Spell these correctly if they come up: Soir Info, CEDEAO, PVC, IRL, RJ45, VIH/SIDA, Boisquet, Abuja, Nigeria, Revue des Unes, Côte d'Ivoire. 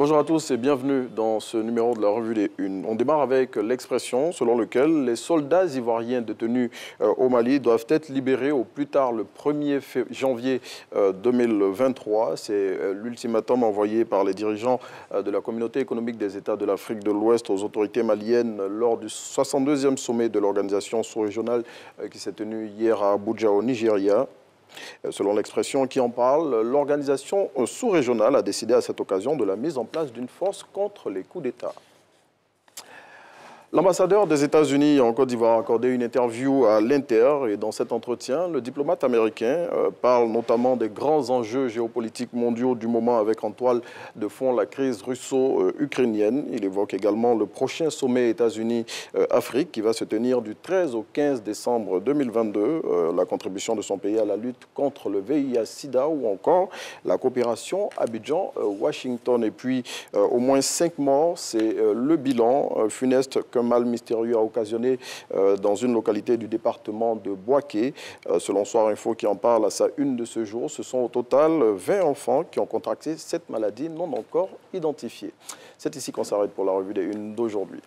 Bonjour à tous et bienvenue dans ce numéro de la Revue des Unes. On démarre avec l'expression selon laquelle les soldats ivoiriens détenus au Mali doivent être libérés au plus tard le 1er janvier 2023. C'est l'ultimatum envoyé par les dirigeants de la communauté économique des États de l'Afrique de l'Ouest aux autorités maliennes lors du 62e sommet de l'organisation sous-régionale qui s'est tenu hier à Abuja au Nigeria. Selon l'expression qui en parle, l'organisation sous-régionale a décidé à cette occasion de la mise en place d'une force contre les coups d'État. L'ambassadeur des États-Unis en Côte d'Ivoire a accordé une interview à l'Inter et dans cet entretien, le diplomate américain parle notamment des grands enjeux géopolitiques mondiaux du moment avec en toile de fond la crise russo-ukrainienne. Il évoque également le prochain sommet États-Unis-Afrique qui va se tenir du 13 au 15 décembre 2022, la contribution de son pays à la lutte contre le VIH/SIDA ou encore la coopération Abidjan-Washington. Et puis au moins 5 morts, c'est le bilan funeste que un mal mystérieux a occasionné dans une localité du département de Boisquet. Selon Soir Info qui en parle à sa une de ce jour, ce sont au total 20 enfants qui ont contracté cette maladie non encore identifiée. C'est ici qu'on s'arrête pour la Revue des Unes d'aujourd'hui.